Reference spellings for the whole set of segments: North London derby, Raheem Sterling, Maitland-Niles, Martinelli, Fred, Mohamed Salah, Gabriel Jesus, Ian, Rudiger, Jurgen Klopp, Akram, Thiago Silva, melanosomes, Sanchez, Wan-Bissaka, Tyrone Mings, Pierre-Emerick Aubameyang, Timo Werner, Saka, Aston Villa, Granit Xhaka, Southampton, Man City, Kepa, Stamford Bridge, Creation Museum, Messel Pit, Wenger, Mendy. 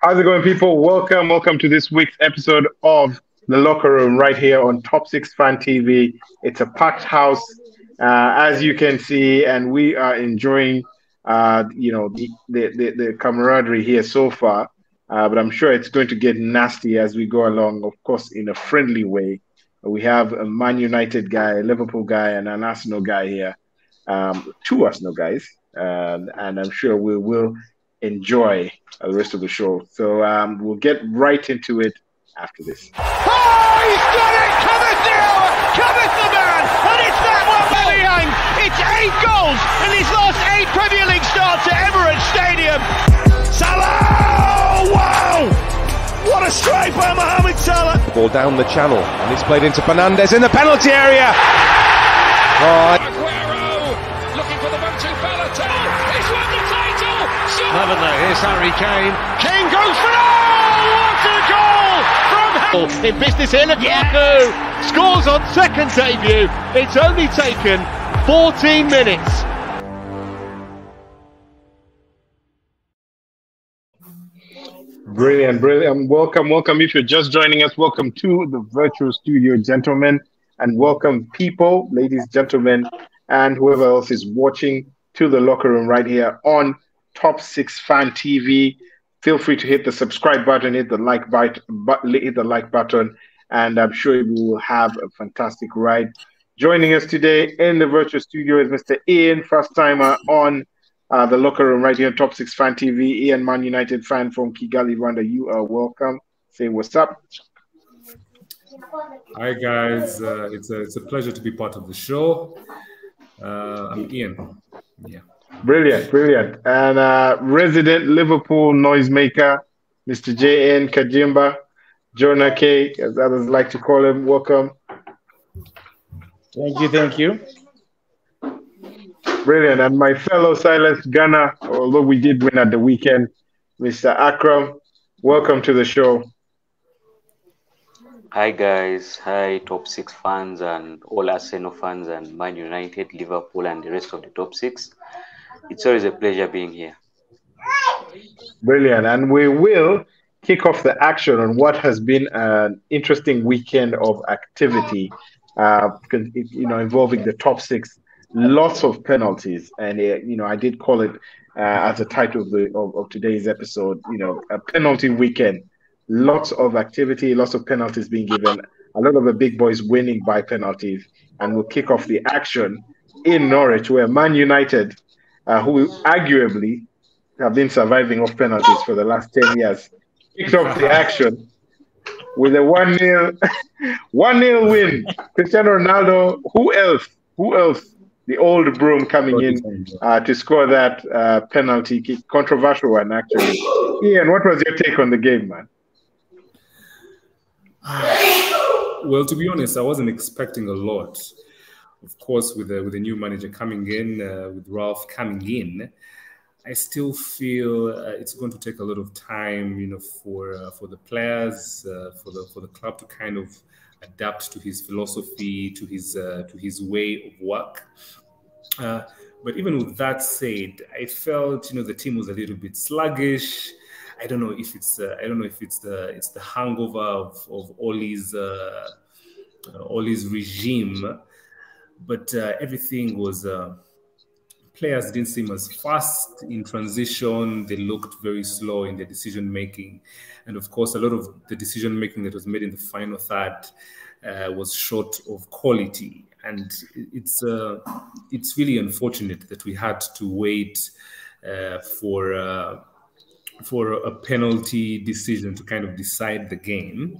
How's it going, people? Welcome to this week's episode of The Locker Room right here on Top6 Fan TV. It's a packed house, as you can see, and we are enjoying, the camaraderie here so far. But I'm sure it's going to get nasty as we go along, of course, in a friendly way. We have a Man United guy, a Liverpool guy, and an Arsenal guy here. Two Arsenal guys, and I'm sure we will enjoy the rest of the show. So we'll get right into it after this. Oh, he's got it! Covers now! Covers the man! And it's that one, Aubameyang! It's 8 goals in his last 8 Premier League starts at Emirates Stadium. Salah! Oh, wow! What a strike by Mohamed Salah! The ball down the channel, and it's played into Fernandez in the penalty area! Haven't they? Here's Harry Kane. Kane goes for it! Oh, what a goal from in business here. Lukaku scores on second debut. It's only taken 14 minutes. Brilliant. Welcome. If you're just joining us, welcome to the virtual studio, gentlemen, and welcome, people, ladies, gentlemen, and whoever else is watching to The Locker Room right here on Top6 Fan TV. Feel free to hit the subscribe button, hit the like button, and I'm sure we will have a fantastic ride. Joining us today in the virtual studio is Mr. Ian, first timer on The Locker Room right here on Top6 Fan TV. Ian, Man United fan from Kigali, Rwanda, you are welcome. Say what's up. Hi, guys. It's a pleasure to be part of the show. I'm Ian. Yeah. Brilliant. And resident Liverpool noisemaker, Mr. J.N. Kajimba, Jonah K, as others like to call him. Welcome. Thank you. Brilliant. And my fellow silenced Ghana, although we did win at the weekend, Mr. Akram, welcome to the show. Hi, guys. Hi, Top6 fans and all Arsenal fans and Man United, Liverpool, and the rest of the Top6. It's always a pleasure being here. Brilliant. And we will kick off the action on what has been an interesting weekend of activity, involving the Top6. Lots of penalties. And, I did call it as a title of today's episode, a penalty weekend. Lots of activity, lots of penalties being given. A lot of the big boys winning by penalties. And we'll kick off the action in Norwich, where Man United, who arguably have been surviving off penalties for the last 10 years, kicked off the action with a 1-0 win. Cristiano Ronaldo, who else? The old broom coming in to score that penalty kick. Controversial one, actually. Ian, what was your take on the game, man? Well, to be honest, I wasn't expecting a lot. Of course, with a new manager coming in, with Ralf coming in, I still feel it's going to take a lot of time, for the players, for the club to kind of adapt to his philosophy, to his way of work. But even with that said, I felt the team was a little bit sluggish. I don't know if it's the hangover of Ole's regime. But everything was, players didn't seem as fast in transition. They looked very slow in their decision-making. And of course, a lot of the decision-making that was made in the final third was short of quality. And it's really unfortunate that we had to wait for a penalty decision to kind of decide the game.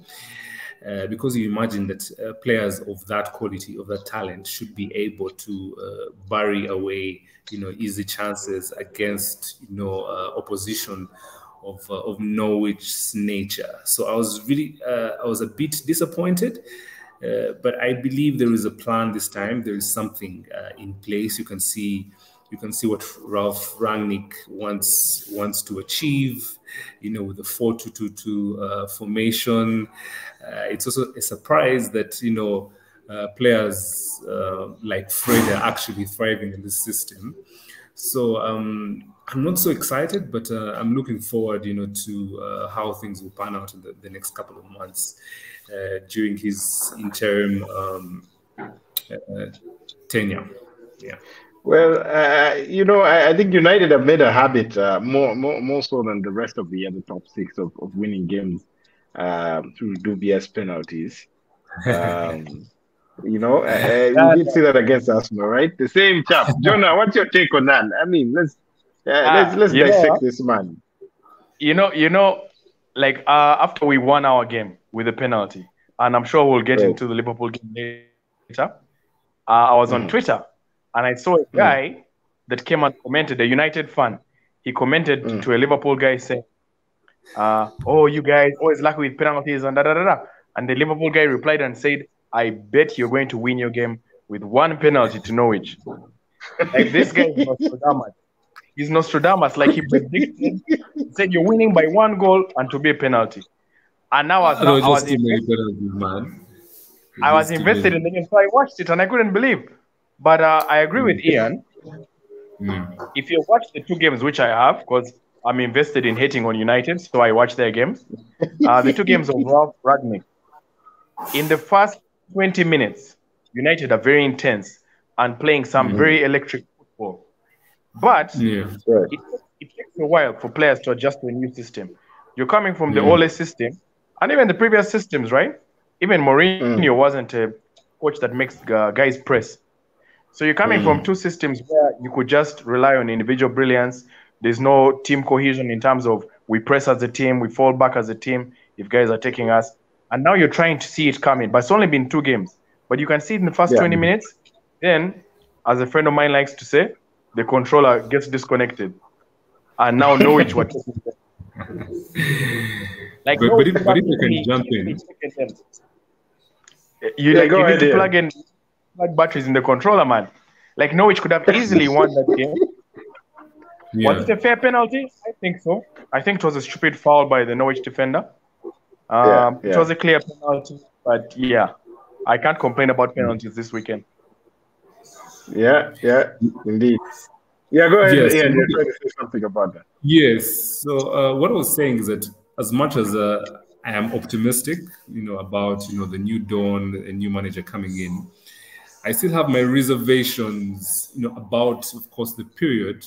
Because you imagine that players of that quality, of that talent, should be able to bury away, easy chances against, opposition of Norwich's nature. So I was really, I was a bit disappointed, but I believe there is a plan this time. There is something in place. You can see what Ralf Rangnick wants to achieve, with the 4-2-2-2 formation. It's also a surprise that players like Fred are actually thriving in this system. So I'm not so excited, but I'm looking forward, to how things will pan out in the next couple of months during his interim tenure. Yeah. Well, I think United have made a habit more so than the rest of the other top six of winning games through dubious penalties. You did see that against Arsenal, right? The same chap. Jonah, what's your take on that? I mean, let's dissect this man. After we won our game with a penalty, and I'm sure we'll get into the Liverpool game later. I was on Twitter, and I saw a guy that came and commented, a United fan. He commented to a Liverpool guy saying, you guys always lucky with penalties and da-da-da-da. And the Liverpool guy replied and said, I bet you're going to win your game with one penalty to Norwich. Like, this guy is Nostradamus. He's Nostradamus. Like, he predicted, said you're winning by one goal and to be a penalty. And now I was invested in the game, so I watched it and I couldn't believe. But I agree with Ian. If you watch the two games, which I have, because I'm invested in hating on United, so I watch their games. The two games of Ralf Rangnick. In the first 20 minutes, United are very intense and playing some very electric football. But it takes a while for players to adjust to a new system. You're coming from the Ole system and even the previous systems, right? Even Mourinho wasn't a coach that makes guys press. So you're coming from two systems where you could just rely on individual brilliance. There's no team cohesion in terms of we press as a team, we fall back as a team if guys are taking us. And now you're trying to see it coming, but it's only been two games. But you can see it in the first 20 minutes. Then, as a friend of mine likes to say, the controller gets disconnected. And now Norwich were taking like, but if you can jump in. You plug in batteries in the controller, man. Like, Norwich could have easily won that game. Yeah. Was it a fair penalty? I think so. I think it was a stupid foul by the Norwich defender. It was a clear penalty, but I can't complain about penalties this weekend. Yeah, indeed. Yeah, go ahead. Yes. Ian, you're trying to say something about that. Yes. So what I was saying is that as much as I am optimistic, about the new dawn, a new manager coming in, I still have my reservations, about, of course, the period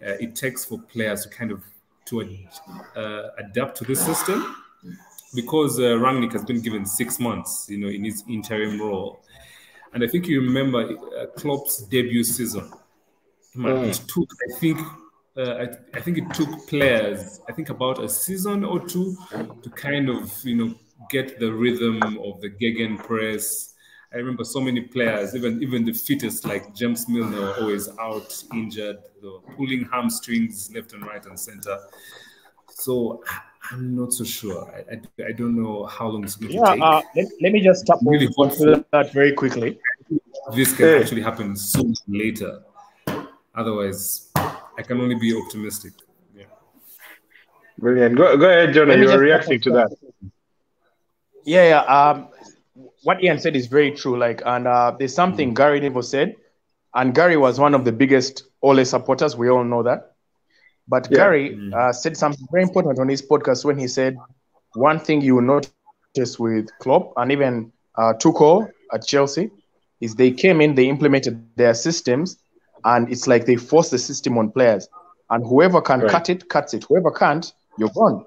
it takes for players to kind of adapt to this system. Because Rangnick has been given 6 months, in his interim role. And I think you remember Klopp's debut season. It took, I think it took players, about a season or two to kind of, get the rhythm of the gegenpress. I remember so many players, even the fittest, like James Milner, were always out, injured, pulling hamstrings left and right and center. So I'm not so sure. I don't know how long it's going to take. Let me just tap really onto that very quickly. This can actually happen sooner or later. Otherwise, I can only be optimistic. Yeah. Brilliant. Go ahead, Jonah. You were reacting to that. Yeah. What Ian said is very true. Like, and there's something Gary Neville said, and Gary was one of the biggest Ole supporters. We all know that. But Gary said something very important on his podcast when he said, one thing you will notice with Klopp and even Tuchel at Chelsea is they came in, they implemented their systems, and it's like they forced the system on players. And whoever can cut it, cuts it. Whoever can't, you're gone.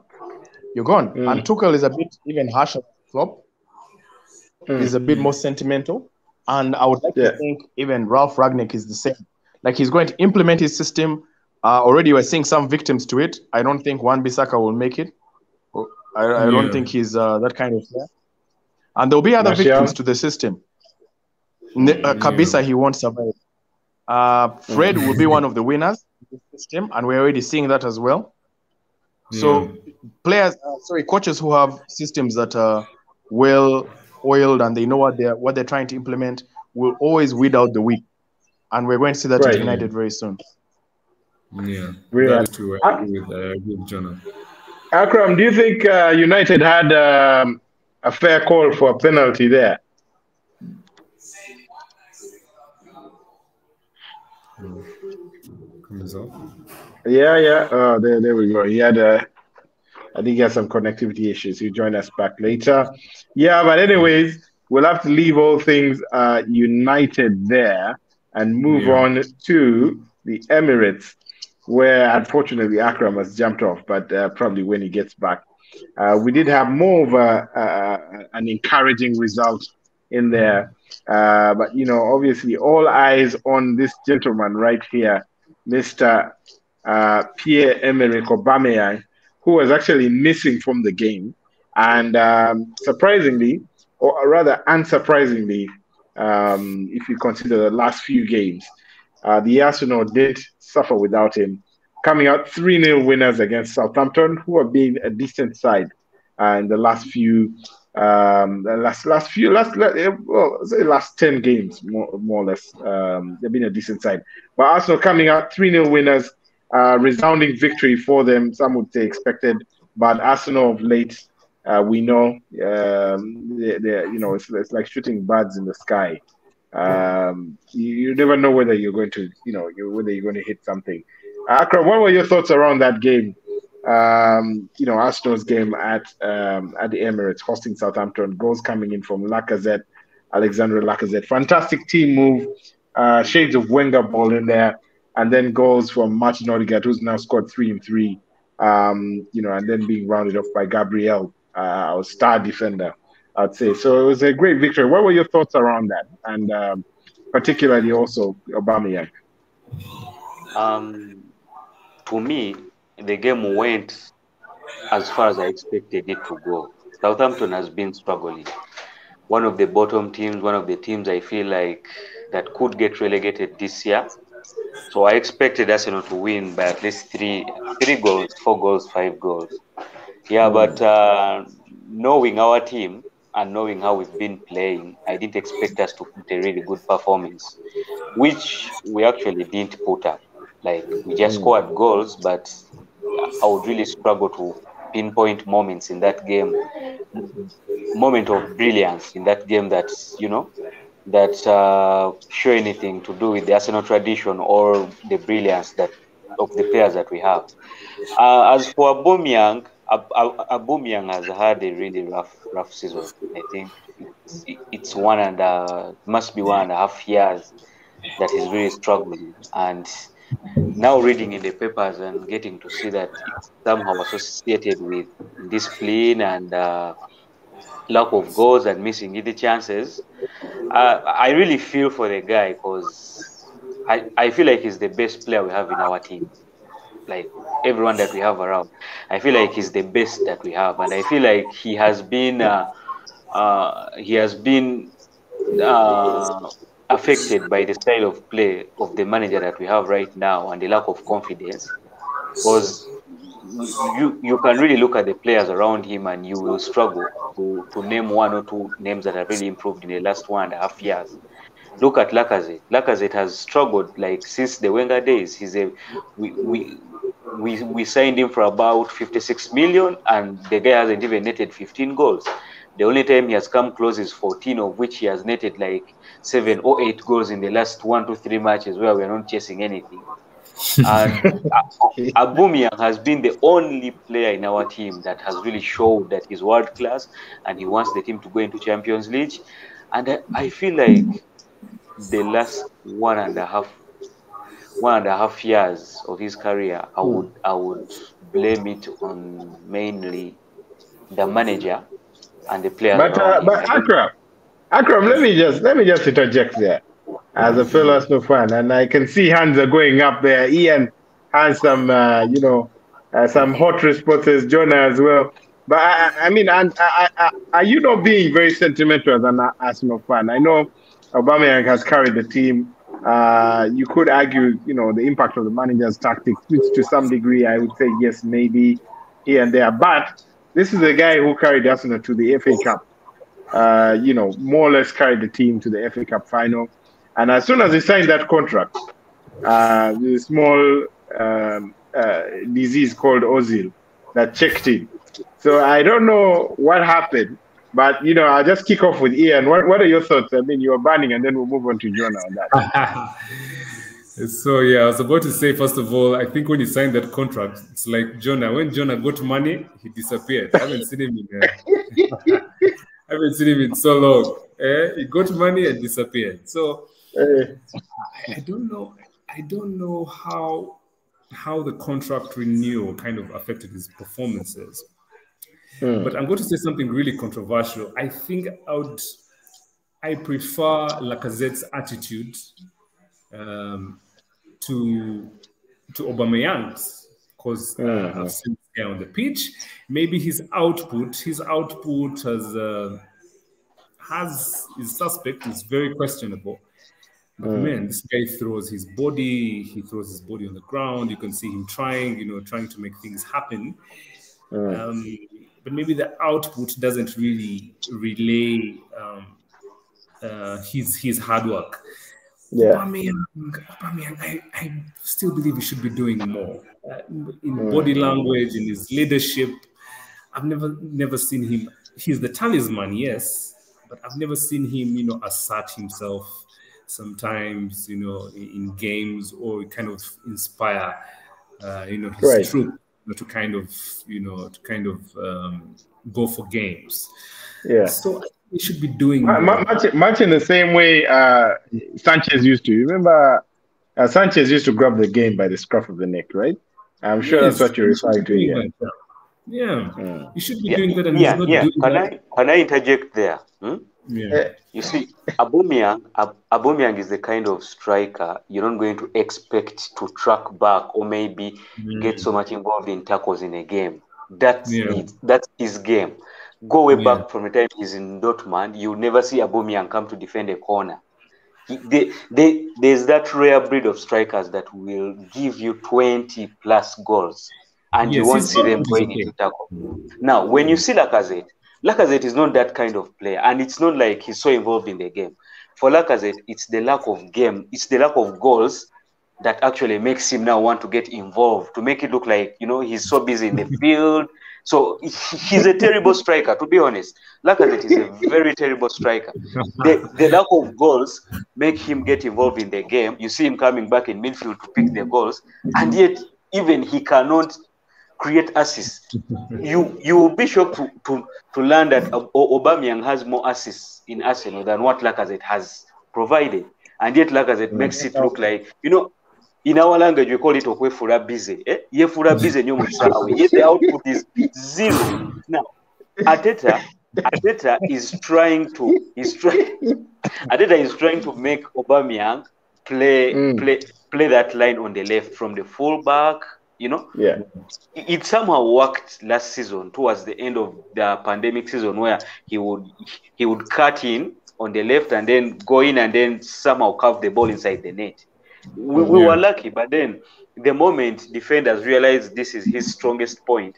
You're gone. And Tuchel is a bit even harsher than Klopp. He's a bit more sentimental. And I would like to think even Ralf Rangnick is the same. Like, he's going to implement his system. Already we're seeing some victims to it. I don't think Wan-Bissaka will make it. I don't think he's that kind of player. And there'll be other victims to the system. Kabisa, he won't survive. Fred will be one of the winners in the system, and we're already seeing that as well. So coaches who have systems that are well-oiled and they know what they're trying to implement will always weed out the weak. And we're going to see that at United very soon. Yeah, really true. I agree with Jonah. Akram, do you think United had a fair call for a penalty there? from himself. Yeah. There we go. He had I think he had some connectivity issues. He'll join us back later. Yeah, but anyways, we'll have to leave all things United there and move on to the Emirates, where unfortunately Akram has jumped off, but probably when he gets back. We did have more of an encouraging result in there. But, you know, obviously all eyes on this gentleman right here, Mr. Pierre-Emerick Aubameyang, who was actually missing from the game. And surprisingly, or rather unsurprisingly, if you consider the last few games, the Arsenal did suffer without him, coming out 3-0 winners against Southampton, who have been a decent side in the last few, last 10 games, more or less. They've been a decent side. But Arsenal coming out 3-0 winners, resounding victory for them. Some would say expected, but Arsenal of late, we know, you know, it's like shooting birds in the sky. You never know whether you're going to, you know, whether you're going to hit something. Akram, what were your thoughts around that game? You know, Arsenal's game at the Emirates, hosting Southampton. Goals coming in from Lacazette, Alexandre Lacazette. Fantastic team move. Shades of Wenger ball in there. And then goals from Martin Odegaard, who's now scored 3 and 3. You know, and then being rounded off by Gabriel, our star defender, I'd say. So it was a great victory. What were your thoughts around that? And particularly also Aubameyang. To me, the game went as far as I expected it to go. Southampton has been struggling. One of the bottom teams, one of the teams I feel like that could get relegated this year. So I expected Arsenal to win by at least three goals, 4 goals, 5 goals. Yeah, but knowing our team and knowing how we've been playing, I didn't expect us to put a really good performance, which we actually didn't put up. Like, we just scored goals, but I would really struggle to pinpoint moments in that game, moment of brilliance in that game that, you know, that show anything to do with the Arsenal tradition or the brilliance that of the players that we have. As for Aubameyang, Aubameyang has had a really rough season. I think it's 1.5 years that he's really struggling. And now reading in the papers and getting to see that it's somehow associated with discipline and lack of goals and missing the chances, I really feel for the guy, because I feel like he's the best player we have in our team. Like, everyone that we have around, I feel like he's the best that we have, and I feel like he has been affected by the style of play of the manager that we have right now and the lack of confidence. Because you can really look at the players around him and you will struggle to name one or two names that have really improved in the last 1.5 years. Look at Lacazette. Lacazette has struggled like since the Wenger days. We signed him for about 56 million and the guy hasn't even netted 15 goals. The only time he has come close is 14, of which he has netted like 7 or 8 goals in the last 1 to 3 matches where we're not chasing anything. And Aubameyang has been the only player in our team that has really showed that he's world class and he wants the team to go into Champions League. And I feel like the last 1.5 years of his career, I would blame it on mainly the manager and the player. But Akram, let me just interject there as a fellow Arsenal fan, and I can see hands are going up there. Ian has some, you know, some hot responses. Jonah as well. But I mean, and are you not being very sentimental as an Arsenal fan? I know Aubameyang has carried the team. You could argue, you know, the impact of the manager's tactics, which to some degree I would say yes, maybe here and there. But this is a guy who carried Arsenal to the FA Cup. You know, more or less carried the team to the FA Cup final. And as soon as he signed that contract, the small disease called Ozil that checked in. So I don't know what happened. But, you know, I'll just kick off with Ian. What are your thoughts? I mean, you were banning, and then we'll move on to Jonah on that. So yeah, I was about to say, first of all, I think when he signed that contract, it's like Jonah. When Jonah got money, he disappeared. I haven't seen him in I haven't seen him in so long. He got money and disappeared. So I don't know. I don't know how the contract renewal kind of affected his performances. But I'm going to say something really controversial. I think I prefer Lacazette's attitude to Aubameyang's, because since they're on the pitch, maybe his output is suspect, is very questionable. But man, this guy throws his body. He throws his body on the ground. You can see him trying to make things happen. But maybe the output doesn't really relay his hard work. Yeah. Aubameyang, I still believe he should be doing more in body language, in his leadership. I've never seen him. He's the talisman, yes, but I've never seen him, assert himself. Sometimes, in games, or kind of inspire, his troop to go for games. Yeah. So we should be doing much in the same way Sanchez used to. You remember Sanchez used to grab the game by the scruff of the neck, right? I'm sure that's what you're referring to. Yeah. You should be doing that, and he's not doing that. Can I interject there? You see, Aubameyang is the kind of striker you're not going to expect to track back or maybe get so much involved in tackles in a game. That's it. That's his game. Go way back from the time he's in Dortmund, you'll never see Aubameyang come to defend a corner. There's that rare breed of strikers that will give you 20 plus goals, and you won't see them going into tackle. Now, when you see Lacazette is not that kind of player, and it's not like he's so involved in the game. For Lacazette, it's the lack of game, it's the lack of goals that actually makes him now want to get involved, to make it look like, he's so busy in the field. So he's a terrible striker, to be honest. Lacazette is a very terrible striker. The lack of goals make him get involved in the game. You see him coming back in midfield to pick the goals, and yet even he cannot create assists. You will be shocked to learn that Aubameyang has more assists in Arsenal than what Lacazette has provided, and yet Lacazette makes it look like, in our language we call it okwefura busy. Yefura busy nyo musawi. Yet the output is zero. Now, Arteta is trying to make Aubameyang play that line on the left from the fullback. It somehow worked last season towards the end of the pandemic season, where he would cut in on the left and then go in and then somehow curve the ball inside the net. We were lucky, but then the moment defenders realized this is his strongest point,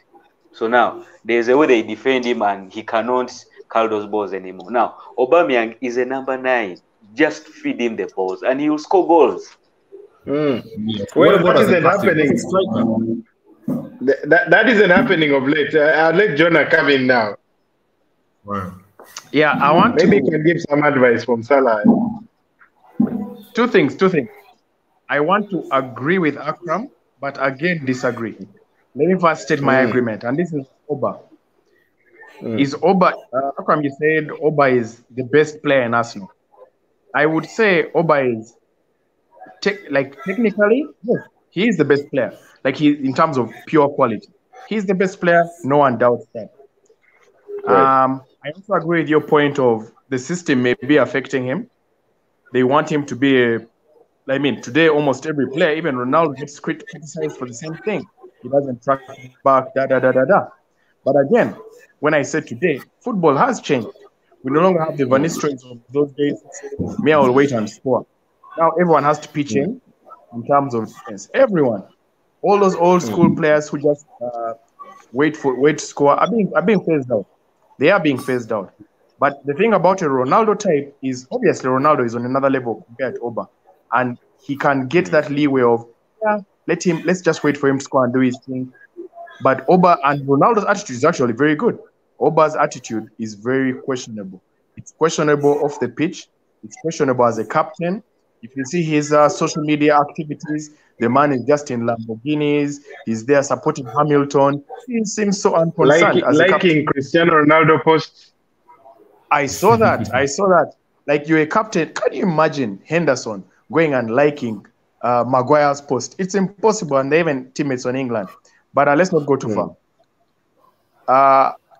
so now there's a way they defend him and he cannot curl those balls anymore. Now, Aubameyang is a number 9. Just feed him the balls and he will score goals. What isn't happening? That isn't happening of late. I'll let Jonah come in now. Wow. Yeah, I want maybe you can give some advice from Salah. Two things. I want to agree with Akram, but again disagree. Let me first state my agreement, and this is Oba. Akram, you said Oba is the best player in Arsenal. I would say Oba is technically, yes, he is the best player. In terms of pure quality, he's the best player. No one doubts that. Right. I also agree with your point of the system may be affecting him. They want him to be today almost every player, even Ronaldo, gets criticized for the same thing. He doesn't track back, But again, when I said today, football has changed. We no longer have the Van Nistelrooys of those days. May I will wait and score. Now everyone has to pitch in terms of defense. Everyone, all those old school players who just wait to score are being phased out. They are being phased out. But the thing about a Ronaldo type is obviously Ronaldo is on another level compared to Oba, and he can get that leeway of let's just wait for him to score and do his thing. But Oba and Ronaldo's attitude is actually very good. Oba's attitude is very questionable. It's questionable off the pitch. It's questionable as a captain. If you see his social media activities, the man is just in Lamborghinis. He's there supporting Hamilton. He seems so unconcerned. Liking Cristiano Ronaldo posts. I saw that. I saw that. Like, you're a captain. Can you imagine Henderson going and liking Maguire's post? It's impossible. And they're even teammates on England. But let's not go too far.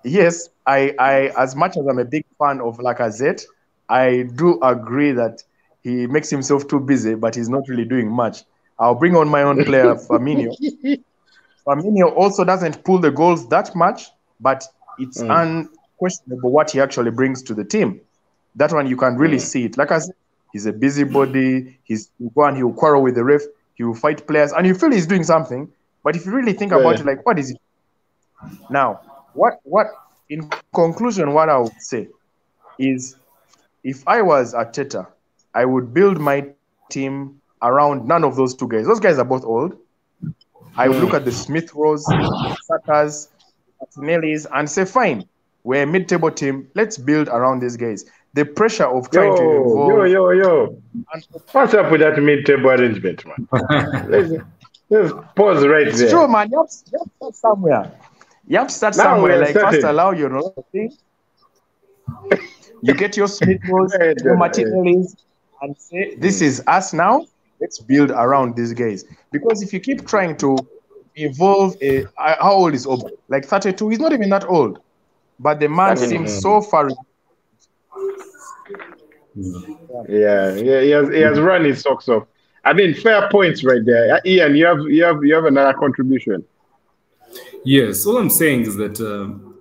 Yes, I, as much as I'm a big fan of Lacazette, I do agree that he makes himself too busy, but he's not really doing much. I'll bring on my own player, Firmino. Firmino also doesn't pull the goals that much, but it's unquestionable what he actually brings to the team. That one, you can really see it. Like I said, he's a busybody. He'll go and he'll quarrel with the ref. He will fight players. And you feel he's doing something. But if you really think about it, like, what is it? Now, what in conclusion, what I would say is, if I was Arteta, I would build my team around none of those two guys. Those guys are both old. I would look at the Smith Rowe, Saka's, Martinelli's, and say, fine, we're a mid-table team. Let's build around these guys. The pressure of trying to involve... What's up with that mid-table arrangement, man? let's pause right there. It's true, man. You have to start somewhere. You have to start somewhere. Like, first allow your thing. You get your Smith Rowe, your Martinelli's, and say, this is us now. Let's build around these guys. Because if you keep trying to evolve a... How old is Oba? Like 32? He's not even that old. But the man seems so far... He has run his socks off. I mean, fair points right there. Ian, you have another contribution. Yes, all I'm saying is that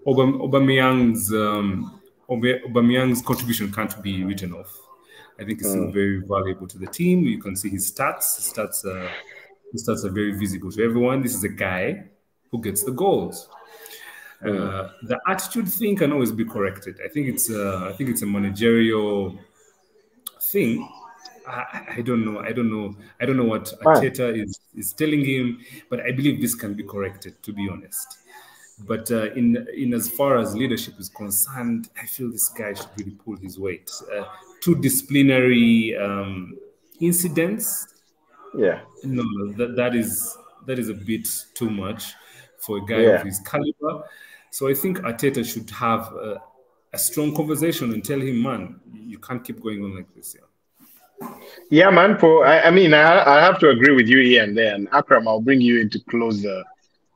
Aubameyang's contribution can't be written off. I think he's still very valuable to the team. You can see his stats. His stats are very visible to everyone. This is a guy who gets the goals. The attitude thing can always be corrected. I think it's a managerial thing. I don't know what Arteta is telling him, but I believe this can be corrected, to be honest. But in as far as leadership is concerned, I feel this guy should really pull his weight. Two disciplinary incidents. Yeah. No, that is a bit too much for a guy of his caliber. So I think Arteta should have a strong conversation and tell him, man, you can't keep going on like this. Yeah, man. I have to agree with you here and there. And Akram, I'll bring you in to close the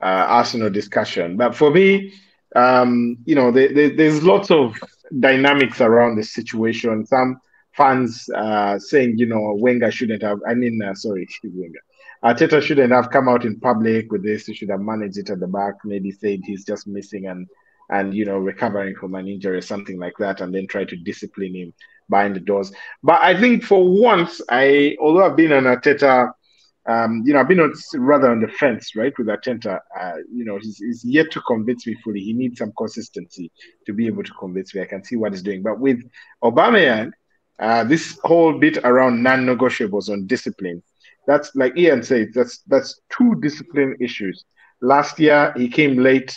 Arsenal discussion. But for me, you know, there's lots of dynamics around the situation. Some fans saying, you know, Wenger shouldn't have... Arteta shouldn't have come out in public with this. He should have managed it at the back, maybe said he's just missing and you know, recovering from an injury or something like that, and then try to discipline him behind the doors. But I think for once, although I've been on Arteta, you know, I've been rather on the fence, right, with Arteta. You know, he's yet to convince me fully. He needs some consistency to be able to convince me. I can see what he's doing. But with Aubameyang, this whole bit around non-negotiables on discipline, that's like Ian said, that's two discipline issues. Last year, he came late.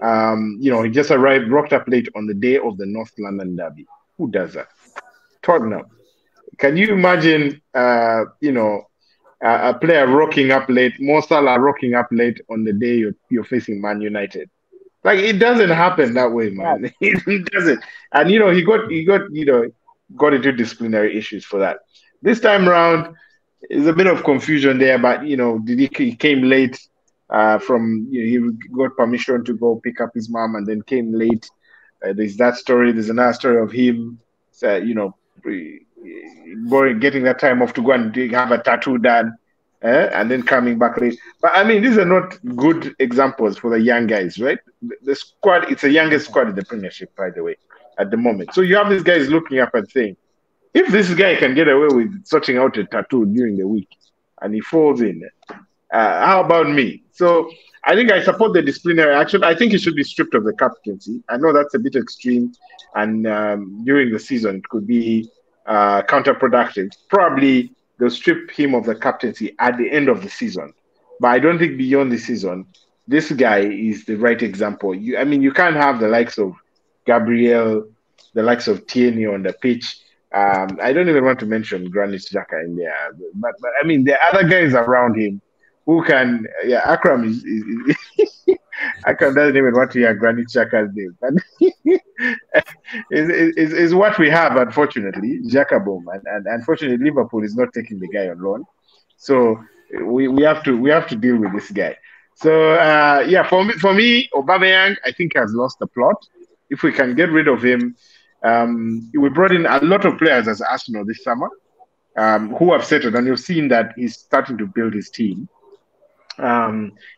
You know, he just arrived, rocked up late on the day of the North London derby. Who does that? Tottenham. Can you imagine, you know, a player rocking up late, Mo Salah rocking up late on the day you're facing Man United? Like, it doesn't happen that way, man. It doesn't. And, you know, he got into disciplinary issues for that. This time around, there's a bit of confusion there, but, you know, he came late from, you know, he got permission to go pick up his mom and then came late. There's that story. There's another story of him, you know, getting that time off to go and have a tattoo done and then coming back late. But, I mean, these are not good examples for the young guys, right? The squad, it's the youngest squad in the Premiership, by the way, at the moment. So you have these guys looking up and saying, if this guy can get away with sorting out a tattoo during the week and he falls in, how about me? So I think I support the disciplinary action. I think he should be stripped of the captaincy. I know that's a bit extreme, and during the season it could be counterproductive. Probably they'll strip him of the captaincy at the end of the season. But I don't think beyond the season, this guy is the right example. I mean, you can't have the likes of Gabriel, the likes of Tierney on the pitch, I don't even want to mention Granit Xhaka in there, but I mean, there are other guys around him who can. Yeah, Akram is Akram doesn't even want to hear Granit Xhaka's name. is what we have, unfortunately, Xhaka boom, and unfortunately Liverpool is not taking the guy on loan, so we have to deal with this guy. So yeah, for me, Aubameyang I think has lost the plot. If we can get rid of him. We brought in a lot of players as Arsenal this summer who have settled, and you've seen that he's starting to build his team.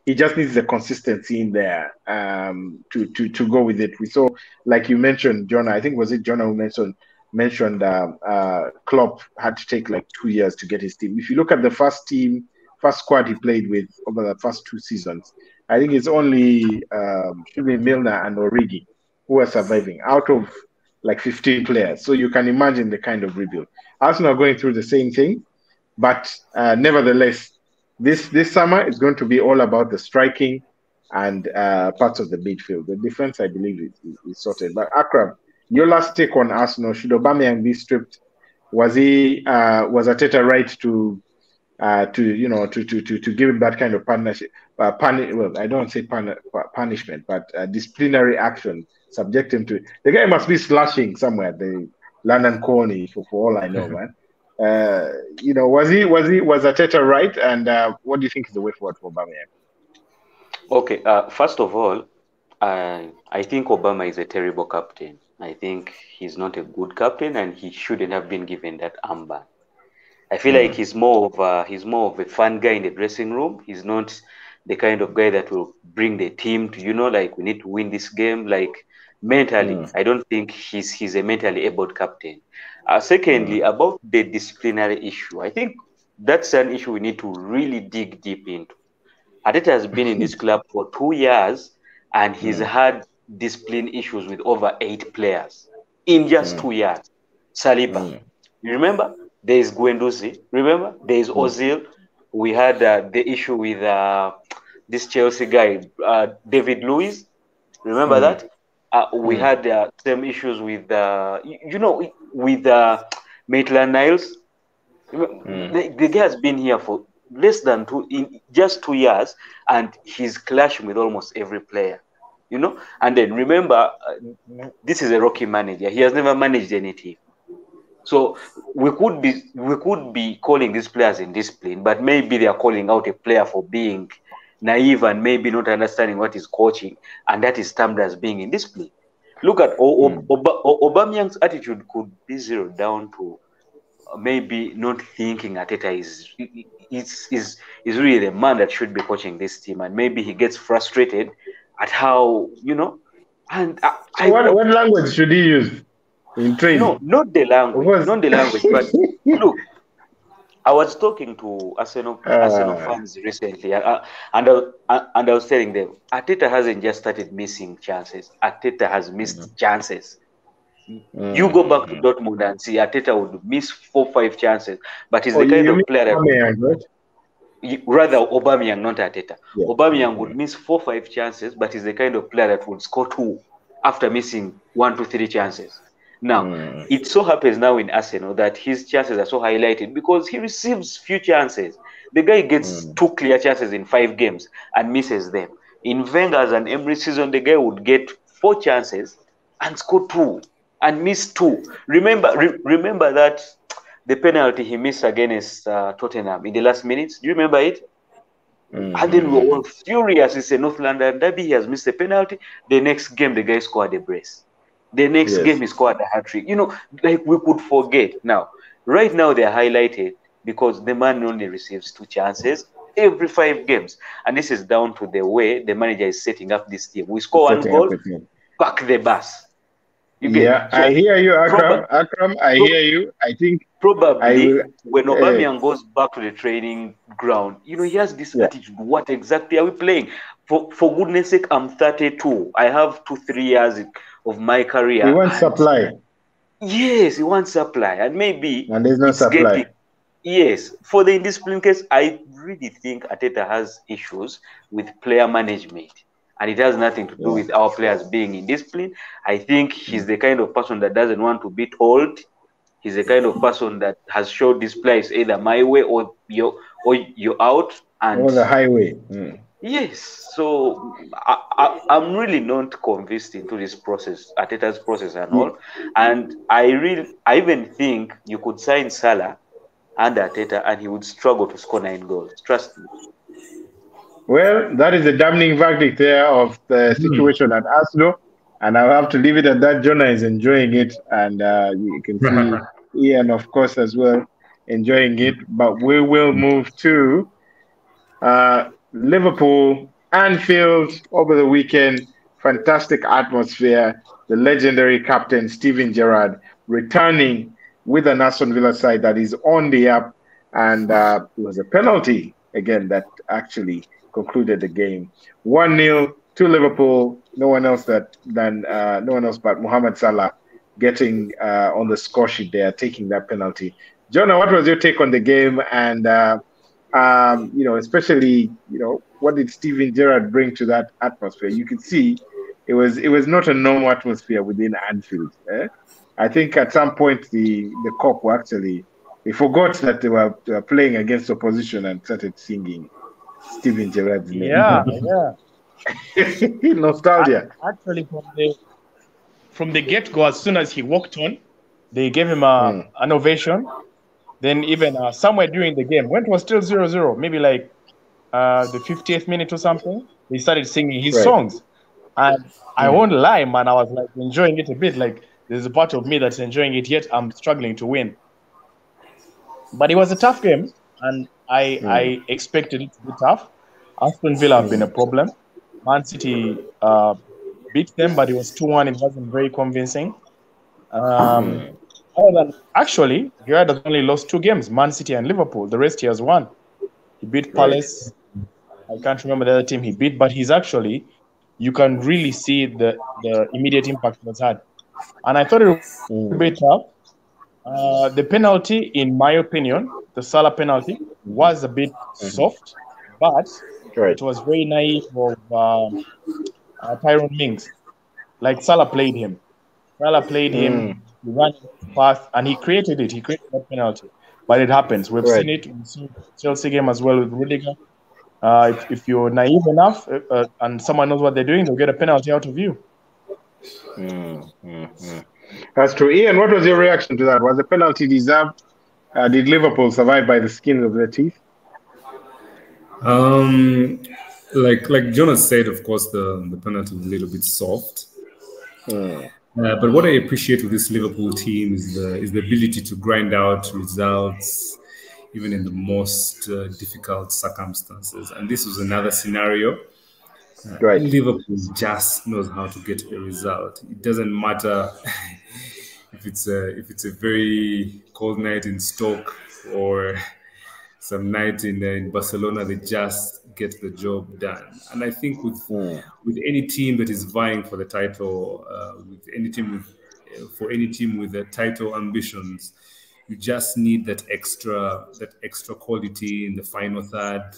He just needs the consistency in there to go with it. We saw, like you mentioned, Jonah, I think was it Jonah who mentioned Klopp had to take like 2 years to get his team. If you look at the first squad he played with over the first two seasons, I think it's only Milner and Origi who are surviving out of like 15 players. So you can imagine the kind of rebuild. Arsenal are going through the same thing, but nevertheless, this summer is going to be all about the striking and parts of the midfield. The defense, I believe, is sorted. But Akram, your last take on Arsenal, should Aubameyang be stripped? Was Arteta right to give him that kind of partnership? Well, I don't say punishment, but disciplinary action. Subject him to it. The guy must be slashing somewhere, the London Corny, for all I know, man. Was Arteta right? And what do you think is the way forward for Aubameyang? Okay, first of all, I think Obama is a terrible captain. I think he's not a good captain, and he shouldn't have been given that armband. I feel like he's more of a fun guy in the dressing room. He's not the kind of guy that will bring the team to, we need to win this game, like. Mentally, I don't think he's a mentally able captain. Secondly, about the disciplinary issue, I think that's an issue we need to really dig deep into. Arteta has been in this club for 2 years, and he's had discipline issues with over 8 players in just 2 years. Saliba, you remember? There is Guendouzi, remember? There is Ozil. We had the issue with this Chelsea guy, David Luiz. Remember that? We had the same issues with, with Maitland-Niles. The guy has been here for less than just 2 years, and he's clashing with almost every player, And then remember, this is a rookie manager. He has never managed any team. So we could be calling these players indiscipline, but maybe they are calling out a player for being naive and maybe not understanding what is coaching, and that is termed as being in discipline. Look at Aubameyang's attitude could be zeroed down to maybe not thinking Arteta is really the man that should be coaching this team, and maybe he gets frustrated at how And what language should he use in training? No, not the language, but look. I was talking to Arsenal fans recently, and I was telling them, Arteta hasn't just started missing chances. Arteta has missed chances. You go back to Dortmund and see Arteta would miss 4 or 5 chances, but he's the kind of player that Aubameyang, not Arteta. Yeah. Aubameyang would miss 4 or 5 chances, but he's the kind of player that would score 2 after missing 1, 2, 3 chances. Now, it so happens now in Arsenal that his chances are so highlighted because he receives few chances. The guy gets 2 clear chances in 5 games and misses them. In Wenger's and Emery season, the guy would get 4 chances and score 2 and miss 2. Remember that the penalty he missed against Tottenham in the last minutes. Do you remember it? And then we were all furious. It's a North London derby. He has missed a penalty. The next game, the guy scored a brace. The next game he scored a hat-trick. Like we could forget. Now, right now they're highlighted because the man only receives 2 chances every 5 games. And this is down to the way the manager is setting up this team. We score 1 goal, back the bus. I hear you, Akram. Akram, I hear you. I think probably when Aubameyang goes back to the training ground, he has this attitude. What exactly are we playing? For goodness sake, I'm 32. I have 2-3 years of my career. He wants supply. Yes, he wants supply. And maybe... And there's no supply. Yes. For the indiscipline case, I really think Arteta has issues with player management. And it has nothing to do with our players being indisciplined. I think he's the kind of person that doesn't want to be told He's the kind of person that has showed these players either my way or you're out. And or the highway. Mm. Yes. So I'm really not convinced into this process, Arteta's process and all. And I even think you could sign Salah and Arteta and he would struggle to score 9 goals. Trust me. Well, that is the damning verdict there of the situation at Arsenal. And I'll have to leave it at that. Jonah is enjoying it. And you can see Ian, of course, as well, enjoying it. But we will move to Liverpool, Anfield, over the weekend. Fantastic atmosphere. The legendary captain, Steven Gerrard, returning with an Aston Villa side that is on the up. And it was a penalty, again, that actually concluded the game. 1-0 to Liverpool. No one else but Mohamed Salah getting on the score sheet there, taking that penalty. Jonah, what was your take on the game? And especially, what did Steven Gerrard bring to that atmosphere? You could see it was not a normal atmosphere within Anfield. I think at some point the cop were actually they forgot that they were playing against opposition and started singing Steven Gerrard's name. Yeah. Nostalgia. Actually, from the get-go, as soon as he walked on, they gave him an ovation. Then even somewhere during the game, when it was still 0-0, maybe like the 50th minute or something, they started singing his songs. And I won't lie, man, I was like enjoying it a bit. Like, there's a part of me that's enjoying it, yet I'm struggling to win. But it was a tough game, and I expected it to be tough. Aston Villa have been a problem. Man City beat them, but it was 2-1. It wasn't very convincing. Actually, Gerrard has only lost 2 games, Man City and Liverpool. The rest he has won. He beat Palace. I can't remember the other team he beat, but he's actually, you can really see the immediate impact he has had. And I thought it was a bit tough. The penalty, in my opinion, the Salah penalty, was a bit soft, but it was very naive of Tyrone Mings. Like, Salah played him. He ran his path, and he created it. He created that penalty. But it happens. We've seen it. We've seen Chelsea game as well with Rudiger. If you're naive enough and someone knows what they're doing, they'll get a penalty out of you. That's true. Ian, what was your reaction to that? Was the penalty deserved? Did Liverpool survive by the skin of their teeth? Like Jonas said, of course, the penalty was a little bit soft. But what I appreciate with this Liverpool team is the ability to grind out results, even in the most difficult circumstances. And this was another scenario. Liverpool just knows how to get a result. It doesn't matter if it's a very cold night in Stoke or some night in Barcelona. They just get the job done. And I think with any team that is vying for the title, for any team with the title ambitions, you just need that extra quality in the final third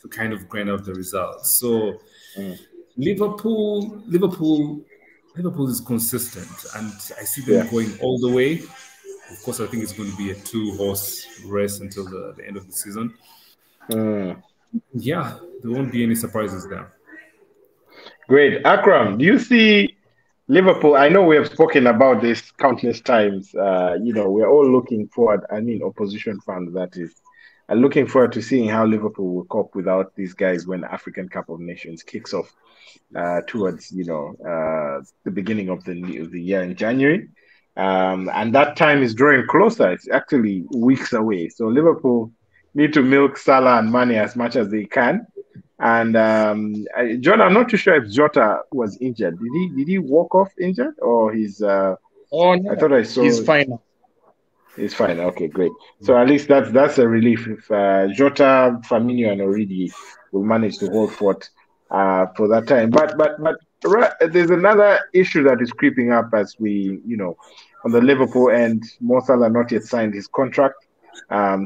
to kind of grind out the results. So Liverpool is consistent, and I see them going all the way. Of course, I think it's going to be a 2-horse race until the end of the season. There won't be any surprises there. Great. Akram, do you see Liverpool? I know we have spoken about this countless times. We're all looking forward, opposition fans, that is. I'm looking forward to seeing how Liverpool will cope without these guys when African Cup of Nations kicks off towards, the beginning of the year in January. And that time is drawing closer. It's actually weeks away. So Liverpool need to milk Salah and Mane as much as they can. And John, I'm not too sure if Jota was injured. Did he walk off injured, or he's? No. I thought I saw. He's fine. It's fine. Okay, great. So at least that's a relief if Jota, Firmino, and Origi will manage to hold forth for that time. But there's another issue that is creeping up as we, on the Liverpool end. Mo Salah not yet signed his contract.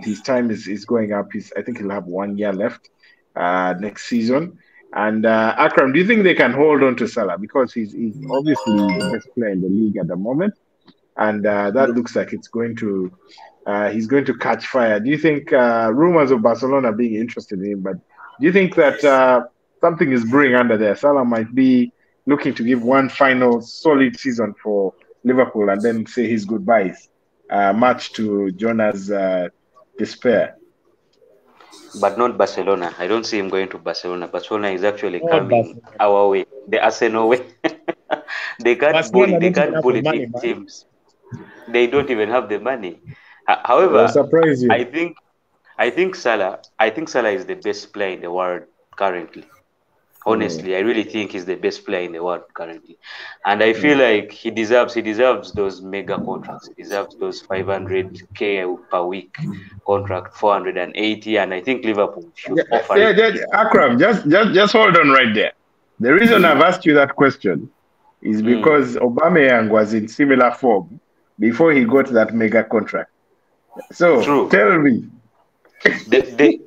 His time is going up. I think he'll have 1 year left next season. And Akram, do you think they can hold on to Salah, because he's obviously the best player in the league at the moment? and that looks like it's going to he's going to catch fire. Do you think rumors of Barcelona being interested in him? But do you think that something is brewing under there? Salah might be looking to give one final solid season for Liverpool and then say his goodbyes, much to Jonah's despair. But not Barcelona. I don't see him going to Barcelona. Barcelona is actually coming our way, the Arsenal way. They can't bully. They can't bully the teams. They don't even have the money. However, I think Salah is the best player in the world currently. Honestly, I really think he's the best player in the world currently, and I feel like he deserves those mega contracts. He deserves those 500k per week contract, 480, and I think Liverpool should offer it. Akram, just hold on right there. The reason I've asked you that question is because Aubameyang was in similar form before he got that mega contract. So tell me. The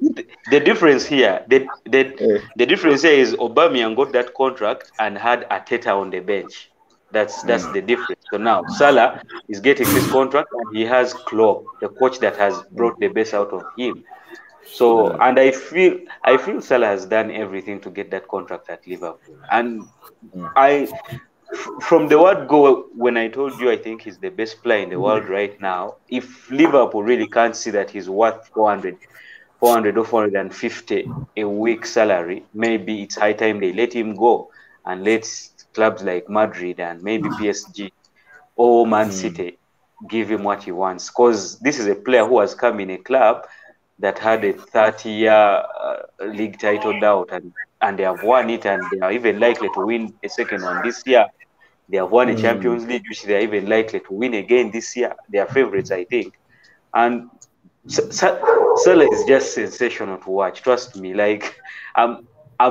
difference here is Aubameyang got that contract and had Arteta on the bench. That's the difference. So now Salah is getting this contract and he has Klopp, the coach that has brought the best out of him. So and I feel Salah has done everything to get that contract at Liverpool. And from the word go, when I told you I think he's the best player in the world right now, if Liverpool really can't see that he's worth 400 or 450 a week salary, maybe it's high time they let him go and let clubs like Madrid and maybe PSG or Man City give him what he wants. Because this is a player who has come in a club that had a 30-year league title doubt, and they have won it, and they are even likely to win a second one this year. They have won a Champions League, which they are even likely to win again this year. They are favorites, I think. And Salah is just sensational to watch. Trust me. Like, I'm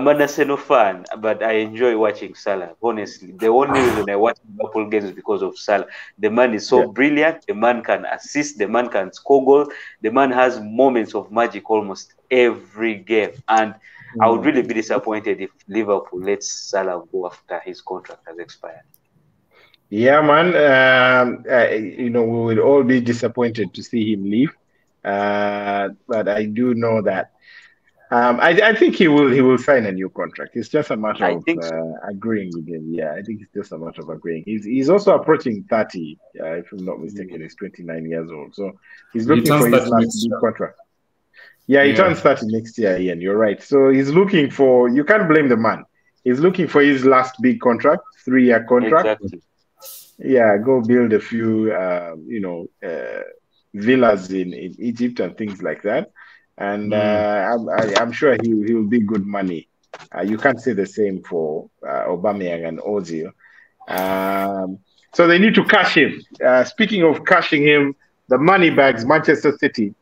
an Arsenal fan, but I enjoy watching Salah. Honestly, the only reason I watch Liverpool games is because of Salah. The man is so brilliant. The man can assist. The man can score goals. The man has moments of magic almost every game. And I would really be disappointed if Liverpool lets Salah go after his contract has expired. Yeah, man. You know, we would all be disappointed to see him leave. But I do know that. I think he will sign a new contract. It's just a matter of agreeing with him. Yeah, I think it's just a matter of agreeing. He's also approaching 30, if I'm not mistaken. He's 29 years old. So he's looking for his last new contract. Yeah, he turns 30 next year, Ian. You're right. So he's looking for, you can't blame the man. He's looking for his last big contract, 3-year contract. Exactly. Yeah, go build a few, villas in Egypt and things like that. And I'm sure he will be good money. You can't say the same for Aubameyang and Ozil. So they need to cash him. Speaking of cashing him, the money bags, Manchester City,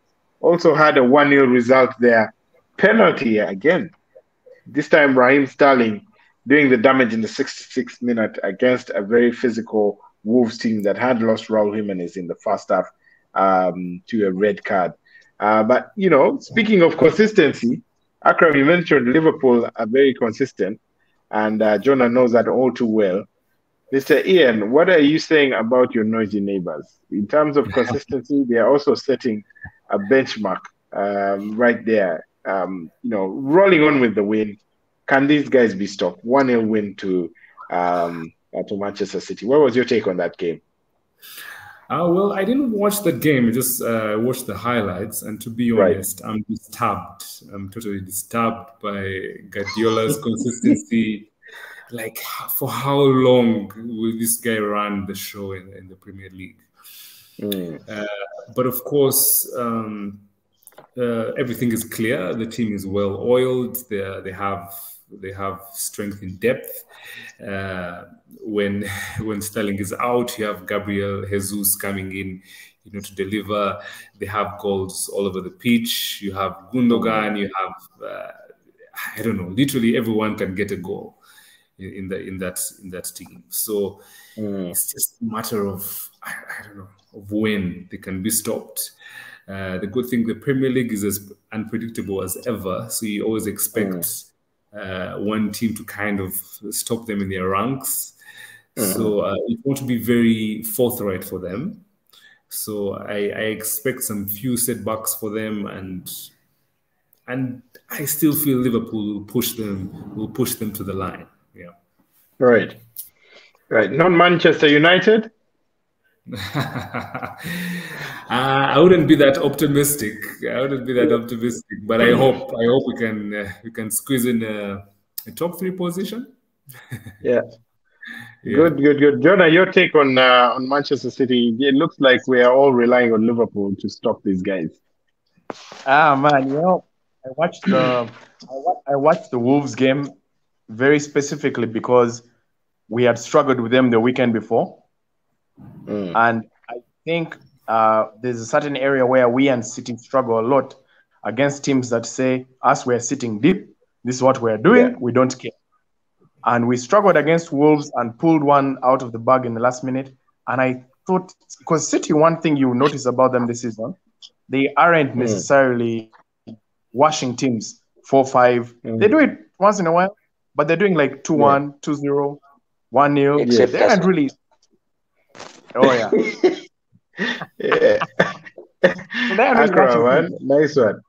also had a 1-0 result there. Penalty again. This time Raheem Sterling doing the damage in the 66th minute against a very physical Wolves team that had lost Raul Jimenez in the first half to a red card. But, you know, speaking of consistency, Akram, you mentioned Liverpool are very consistent, and Jonah knows that all too well. Mr. Ian, what are you saying about your noisy neighbors? In terms of consistency, they are also setting a benchmark right there. You know, rolling on with the win, can these guys be stopped? 1-0 win to Manchester City. What was your take on that game? Well, I didn't watch the game. I just watched the highlights. And to be honest, I'm disturbed. I'm totally disturbed by Guardiola's consistency. Like, for how long will this guy run the show in the Premier League? But of course, everything is clear. The team is well oiled. They have strength in depth. When Sterling is out, you have Gabriel, Jesus coming in, you know, to deliver. They have goals all over the pitch. You have Gundogan. You have I don't know. Literally everyone can get a goal in that team. So it's just a matter of I don't know of when they can be stopped. The good thing, the Premier League is as unpredictable as ever. So you always expect one team to kind of stop them in their ranks. Mm-hmm. So it's going to be very forthright for them. So I expect some few setbacks for them, and I still feel Liverpool will push them to the line. Yeah. Right. Right. Not Manchester United. I wouldn't be that optimistic. But I hope we can squeeze in a top 3 position. Yeah. Yeah. Good, good, good. Jonah, your take on Manchester City. It looks like we are all relying on Liverpool to stop these guys. Ah man, you know, I watched the Wolves game very specifically because we had struggled with them the weekend before, and I think there's a certain area where we and City struggle a lot against teams that say us, we're sitting deep. This is what we're doing. Yeah. We don't care. And we struggled against Wolves and pulled one out of the bag in the last minute. And I thought, because City, one thing you notice about them this season, they aren't necessarily washing teams 4-5. Mm. They do it once in a while, but they're doing like 2-1, 2-0, 1-0. Except they aren't really. Oh, yeah. Yeah. So they aren't really man. Nice one.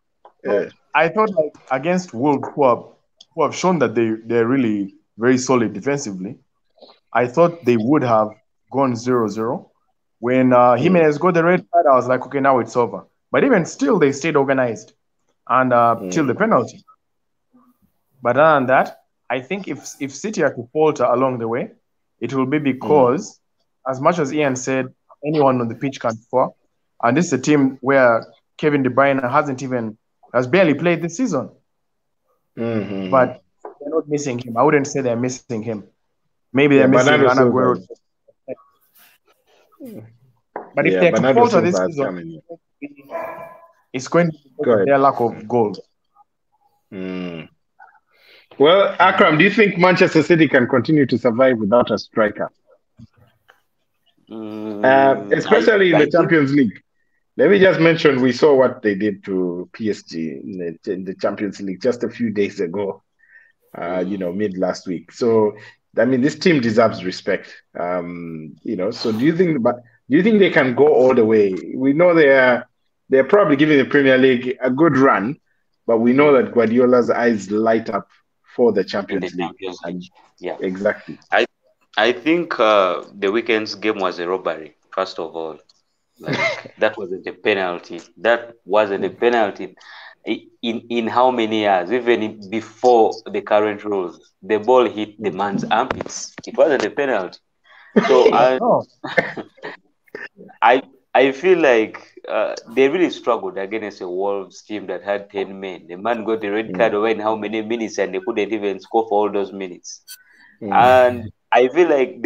Yeah. So I thought, like, against Wolves, who have shown that they're really very solid defensively, I thought they would have gone 0-0. When Jimenez got the red card, I was like, okay, now it's over. But even still, they stayed organized and till the penalty. But other than that, I think if City are to falter along the way, it will be because, as much as Ian said, anyone on the pitch can score. And this is a team where Kevin De Bruyne has barely played this season. Mm-hmm. But they're not missing him. I wouldn't say they're missing him. Maybe they're missing Aguero. But if they're falter this season, it's going to be their lack of goals. Mm. Well, Akram, do you think Manchester City can continue to survive without a striker? Especially in the Champions League. Let me just mention, we saw what they did to PSG in the Champions League just a few days ago, mid last week. So, I mean, this team deserves respect, So, do you think they can go all the way? We know they're probably giving the Premier League a good run, but we know that Guardiola's eyes light up for the Champions League. Yeah, exactly. I think the weekend's game was a robbery. First of all. Like, that wasn't a penalty. That wasn't a penalty. In how many years? Even before the current rules, the ball hit the man's armpits. It wasn't a penalty. So I feel like they really struggled against a Wolves team that had 10 men. The man got the red card away in how many minutes, and they couldn't even score for all those minutes. Mm. And I feel like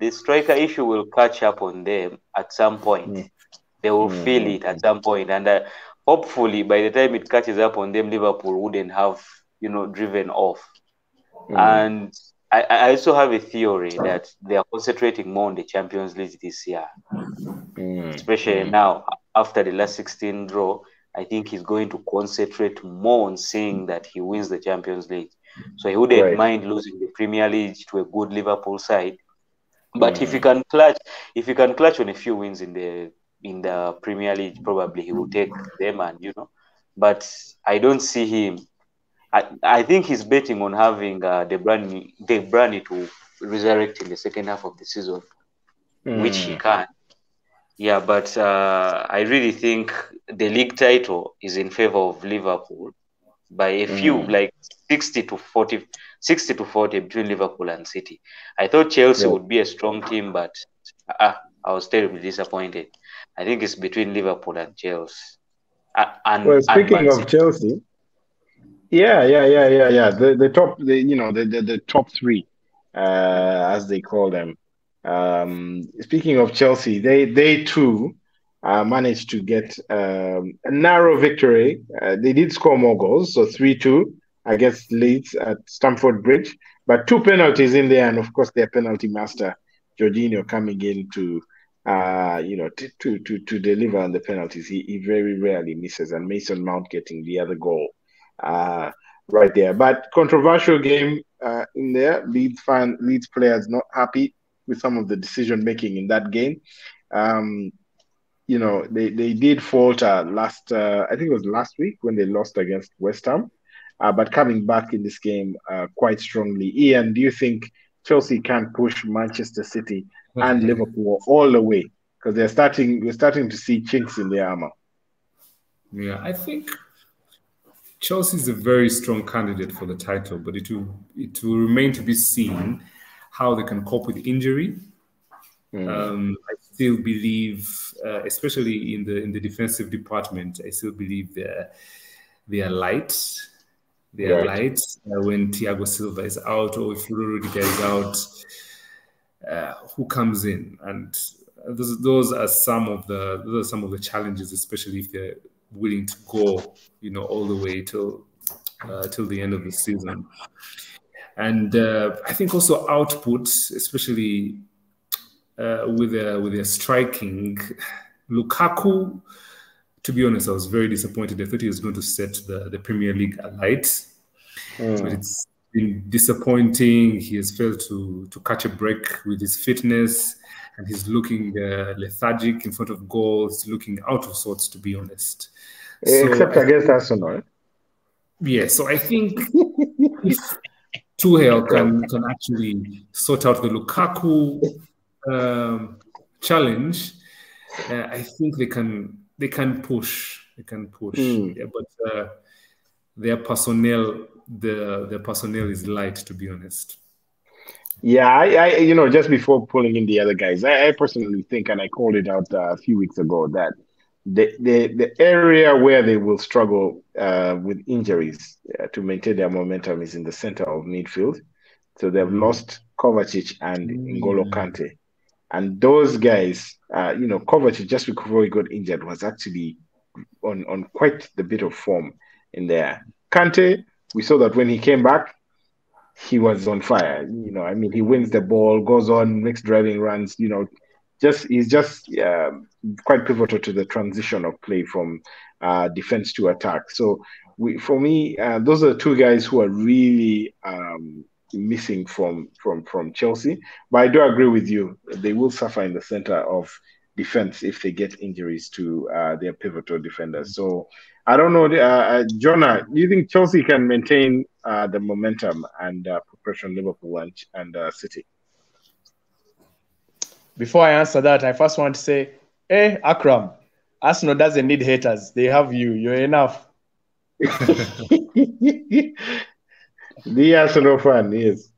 the striker issue will catch up on them at some point. Mm. They will feel it at some point. And hopefully, by the time it catches up on them, Liverpool wouldn't have, driven off. Mm. And I also have a theory that they are concentrating more on the Champions League this year. Mm. Especially now, after the last 16 draw, I think he's going to concentrate more on seeing that he wins the Champions League. So he wouldn't mind losing the Premier League to a good Liverpool side. But if he can clutch on a few wins in the Premier League, probably he will take them, But I don't see him. I think he's betting on having De Bruyne to resurrect in the second half of the season, which he can. Yeah, but I really think the league title is in favor of Liverpool by a few, like 60 to 40 between Liverpool and City. I thought Chelsea would be a strong team, but I was terribly disappointed. I think it's between Liverpool and Chelsea. Speaking of Chelsea, the top 3, as they call them. Speaking of Chelsea, they too managed to get a narrow victory. They did score more goals, so 3-2. Against Leeds at Stamford Bridge, but 2 penalties in there, and of course their penalty master Jorginho coming in to deliver on the penalties. He very rarely misses, and Mason Mount getting the other goal right there. But controversial game in there. Leeds players not happy with some of the decision making in that game. You know, they did falter last. I think it was last week when they lost against West Ham, but coming back in this game quite strongly. Ian, do you think Chelsea can push Manchester City and Liverpool all the way? Because we're starting to see chinks in the armor. Yeah, I think Chelsea is a very strong candidate for the title, but it will remain to be seen how they can cope with injury. I still believe, especially in the defensive department, I still believe they are light. They are light when Thiago Silva is out, or if Rudiger is out, who comes in? And those are some of the challenges, especially if they're willing to go, you know, all the way till the end of the season. And I think also output, especially with their striking, Lukaku. To be honest, I was very disappointed. I thought he was going to set the Premier League alight, but it's been disappointing. He has failed to catch a break with his fitness, and he's looking lethargic in front of goals, looking out of sorts, to be honest. Except against Arsenal. Yeah, so I think Tuchel can actually sort out the Lukaku challenge. I think they can push. They can push. Yeah, but their personnel is light, to be honest. Yeah, I you know, just before pulling in the other guys, I personally think, and I called it out a few weeks ago, that the area where they will struggle with injuries to maintain their momentum is in the center of midfield. So they've lost Kovacic and N'Golo Kanté. And those guys, you know, Kovacic, just before he got injured, was actually on quite the bit of form in there. Kante, we saw that when he came back, he was on fire. You know, I mean, he wins the ball, goes on, makes driving runs, you know, he's quite pivotal to the transition of play from defense to attack. So for me, those are two guys who are really missing from Chelsea. But I do agree with you. They will suffer in the center of defense if they get injuries to their pivotal defenders. So I don't know. Jonah, do you think Chelsea can maintain the momentum and progression Liverpool and City? Before I answer that, I first want to say, hey, Akram, Arsenal doesn't need haters. They have you. You're enough. The Arsenal fan, yes.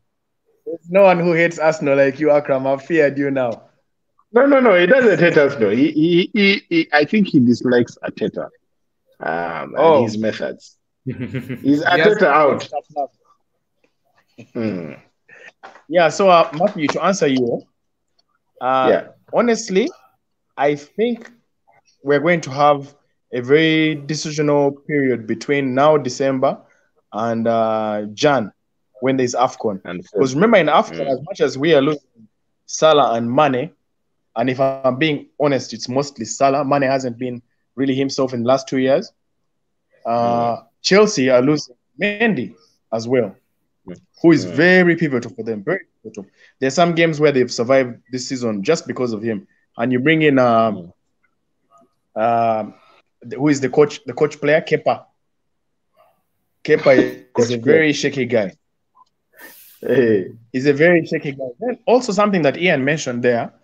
There's no one who hates Arsenal like you, Akram. I've feared you now. No. He doesn't hate Arsenal. He I think he dislikes Arteta and his methods. He's Arteta out. Yeah, so Matthew, to answer you, honestly, I think we're going to have a very decisional period between now, December, and Jan, when there's AFCON. Because remember, in AFCON, as much as we are losing Salah and Mane, and if I'm being honest, it's mostly Salah. Mane hasn't been really himself in the last 2 years. Chelsea are losing Mendy as well, who is very pivotal for them. Very pivotal. There's some games where they've survived this season just because of him. And you bring in who is the coach player, Kepa. Kepa is a very shaky guy. He's a very shaky guy. Then also something that Ian mentioned there,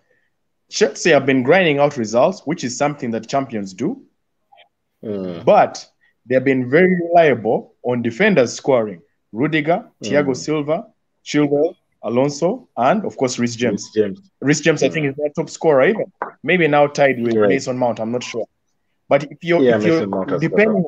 Chelsea have been grinding out results, which is something that champions do. But they've been very reliable on defenders scoring. Rudiger, Thiago Silva, Chilwell, Alonso, and of course, Reece James. I think, is their top scorer even. Maybe now tied with Mason Mount, I'm not sure. But if you're depending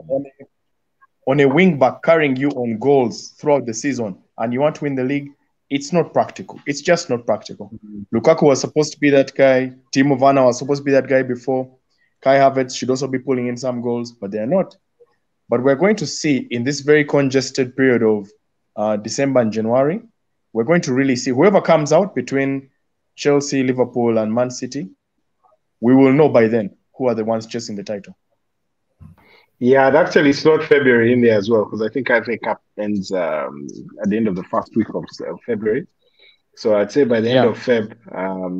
on a wing back carrying you on goals throughout the season, and you want to win the league, it's not practical. It's just not practical. Lukaku was supposed to be that guy. Timo Werner was supposed to be that guy before. Kai Havertz should also be pulling in some goals, but they're not. But we're going to see in this very congested period of December and January, we're going to really see whoever comes out between Chelsea, Liverpool, and Man City. We will know by then who are the ones chasing the title. Yeah, and actually, it's not February in there as well, because I think FA Cup ends at the end of the first week of February. So I'd say by the end of Feb,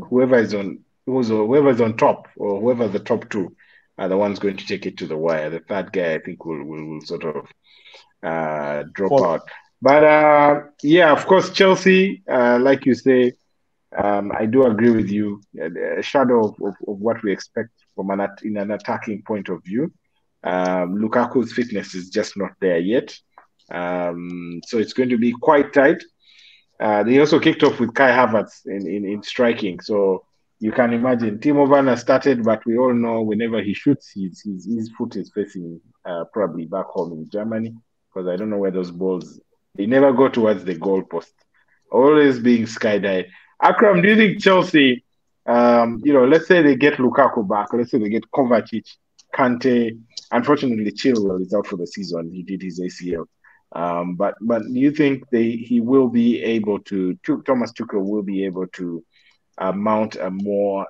whoever's on top, or whoever the top two are the ones going to take it to the wire. The third guy, I think, will sort of drop out. But yeah, of course, Chelsea, like you say, I do agree with you. A shadow of what we expect from an attacking point of view. Lukaku's fitness is just not there yet. So it's going to be quite tight. They also kicked off with Kai Havertz in striking. So you can imagine, Timo Werner started, but we all know whenever he shoots, his foot is facing probably back home in Germany, because I don't know where those balls, they never go towards the goalpost, always being skydive. Akram, do you think Chelsea, let's say they get Lukaku back, let's say they get Kovacic, Kante, unfortunately Chilwell is out for the season, he did his ACL. But do you think he will be able to, Thomas Tuchel will be able to mount a more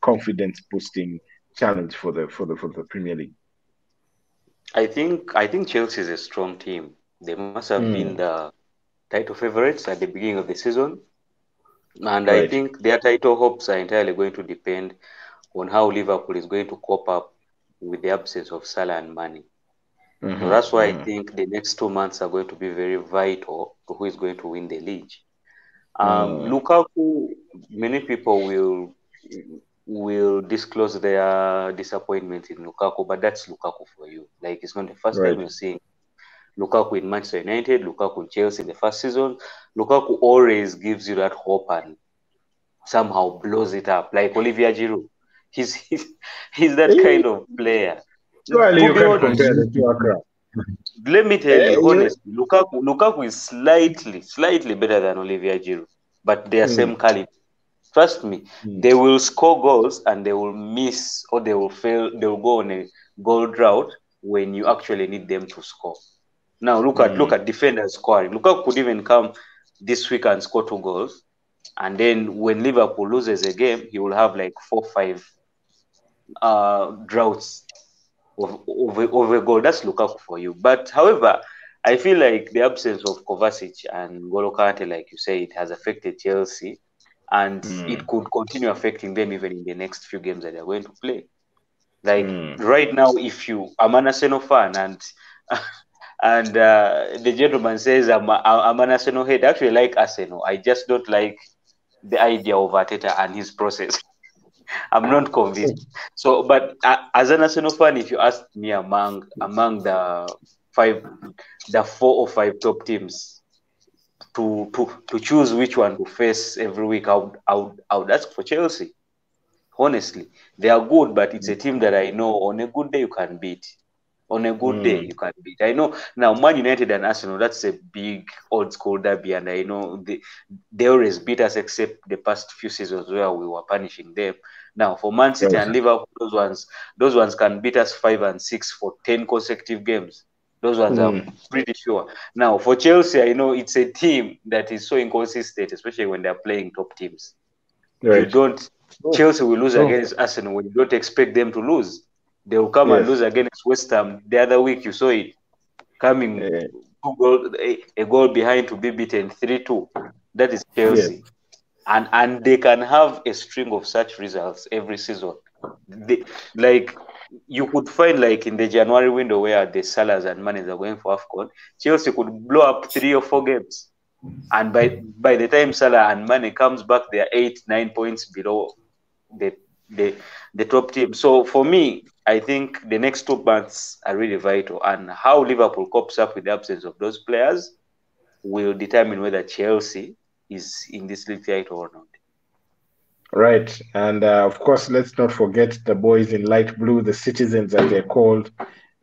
confidence boosting challenge for the Premier League? I think Chelsea is a strong team. They must have been the title favorites at the beginning of the season, and right. I think their title hopes are entirely going to depend on how Liverpool is going to cope up with the absence of Salah and Mane. Mm-hmm. So that's why I think the next 2 months are going to be very vital to who is going to win the league. Lukaku, many people will disclose their disappointment in Lukaku, but that's Lukaku for you. Like, it's not the first time you're seeing Lukaku in Manchester United, Lukaku in Chelsea in the first season. Lukaku always gives you that hope and somehow blows it up, like Olivier Giroud. He's that kind of player. Well, you can compare the two across. Let me tell you honestly, Lukaku is slightly better than Olivier Giroud, but they are same caliber. Trust me, they will score goals and they will miss, or they will fail. They will go on a goal drought when you actually need them to score. Now look at defenders scoring. Lukaku could even come this week and score 2 goals, and then when Liverpool loses a game, he will have like 4-5 droughts of a goal. That's Lukaku for you. But however, I feel like the absence of Kovacic and N'Golo Kanté, like you say, it has affected Chelsea, and it could continue affecting them even in the next few games that they're going to play. Like right now, if I'm an Arsenal fan, and the gentleman says I'm an Arsenal head, I actually like Arsenal. I just don't like the idea of Arteta and his process. I'm not convinced. So, but as an Arsenal fan, if you ask me among the four or five top teams to choose which one to face every week, I would ask for Chelsea. Honestly, they are good, but it's a team that I know on a good day you can beat. On a good day you can beat. I know now Man United and Arsenal, that's a big old school derby, and I know they always beat us, except the past few seasons where we were punishing them. Now for Man City and Liverpool, those ones can beat us 5 and 6 for 10 consecutive games. Those ones I'm pretty sure. Now for Chelsea, I know it's a team that is so inconsistent, especially when they're playing top teams. Right. Chelsea will lose against Arsenal when you don't expect them to lose. They will come and lose against West Ham. The other week you saw it coming a goal behind to be beaten 3-2. That is Chelsea. Yes. And they can have a string of such results every season. You could find, like, in the January window where the Salahs and Manes are going for AFCON, Chelsea could blow up 3 or 4 games. And by the time Salah and Mane comes back, they are 8-9 points below the top team. So for me, I think the next 2 months are really vital, and how Liverpool copes up with the absence of those players will determine whether Chelsea is in this league title or not. Right. And of course, let's not forget the boys in light blue, the citizens as they're called,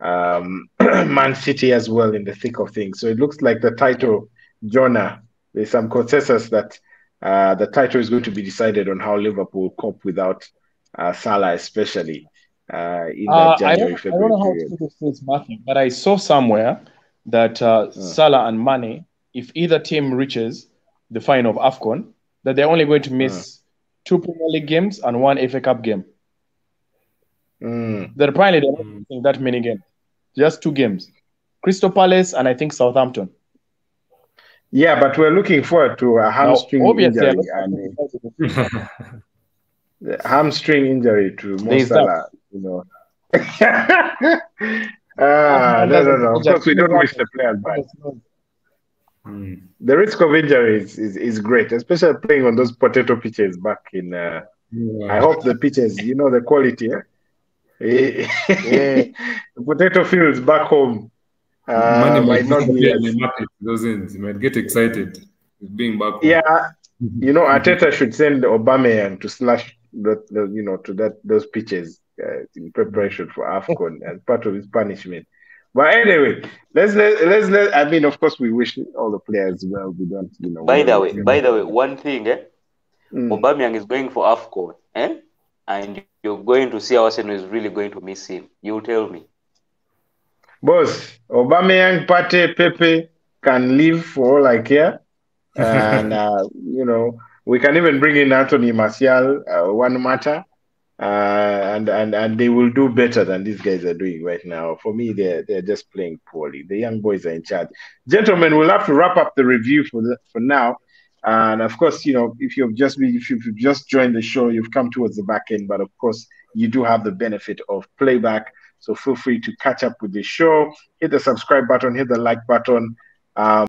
Man City as well in the thick of things. So it looks like the title, Jonah, there's some consensus that the title is going to be decided on how Liverpool cope without Salah, especially in that January, February. I don't know how to do this, Matthew, but I saw somewhere that Salah and Mane, if either team reaches the final of AFCON, that they're only going to miss 2 Premier League games and 1 FA Cup game. That apparently they're not playing that many games. Just two games. Crystal Palace and I think Southampton. Yeah, but we're looking forward to a hamstring injury. The hamstring injury to Mo Salah, you know. No. Of course, we don't wish the player bad. The risk of injury is great, especially playing on those potato pitches back in. I hope the pitches, you know, the quality. The potato fields back home. Money might not be in the market, doesn't it? You might get excited being back home. Yeah, you know, Arteta should send Aubameyang to slash those pitches in preparation for AFCON as part of his punishment. But anyway, let's I mean, of course, we wish all the players well. We don't, you know. By the way, one thing, Aubameyang is going for AFCON, and you're going to see Arsenal is really going to miss him. You tell me. Boss, Aubameyang, Pate, Pepe can leave for all I care. And, you know, we can even bring in Anthony Martial, one matter. And they will do better than these guys are doing right now. For me, they're just playing poorly. The young boys are in charge. Gentlemen, we'll have to wrap up the review for now. And, of course, you know, if you've just joined the show, you've come towards the back end. But, of course, you do have the benefit of playback. So feel free to catch up with the show. Hit the subscribe button, hit the like button.